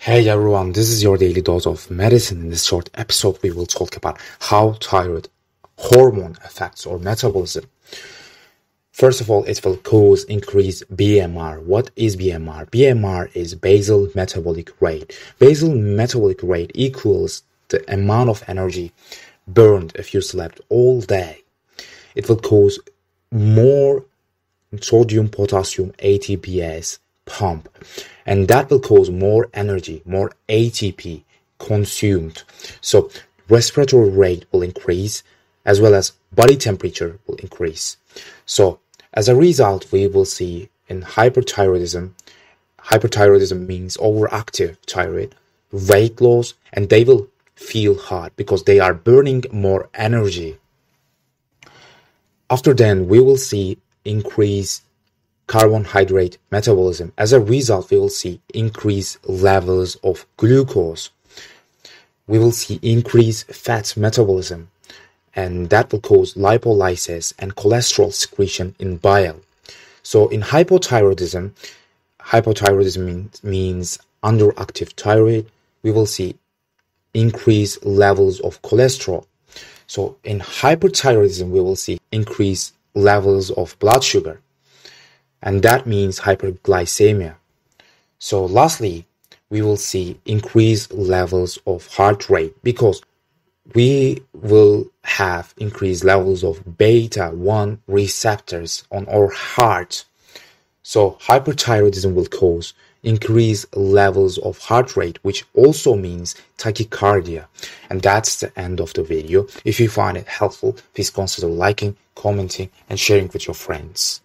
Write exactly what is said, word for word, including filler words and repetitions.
Hey everyone, this is your Daily Dose of Medicine. In this short episode, we will talk about how thyroid hormone affects our metabolism. First of all, it will cause increased B M R. What is B M R? B M R is basal metabolic rate. Basal metabolic rate equals the amount of energy burned if you slept all day. It will cause more sodium, potassium, A T P ase pump, and that will cause more energy, more A T P consumed. So respiratory rate will increase, as well as body temperature will increase. So as a result, we will see in hyperthyroidism, hyperthyroidism means overactive thyroid, weight loss, and they will feel hot because they are burning more energy. After then, we will see increased carbohydrate metabolism. As a result, we will see increased levels of glucose. We will see increased fat metabolism, and that will cause lipolysis and cholesterol secretion in bile. So in hypothyroidism, hypothyroidism means, means underactive thyroid. We will see increased levels of cholesterol. So in hyperthyroidism, we will see increased levels of blood sugar, and that means hyperglycemia. So lastly, we will see increased levels of heart rate because we will have increased levels of beta one receptors on our heart. So hyperthyroidism will cause increased levels of heart rate, which also means tachycardia. And that's the end of the video. If you find it helpful, please consider liking, commenting, and sharing with your friends.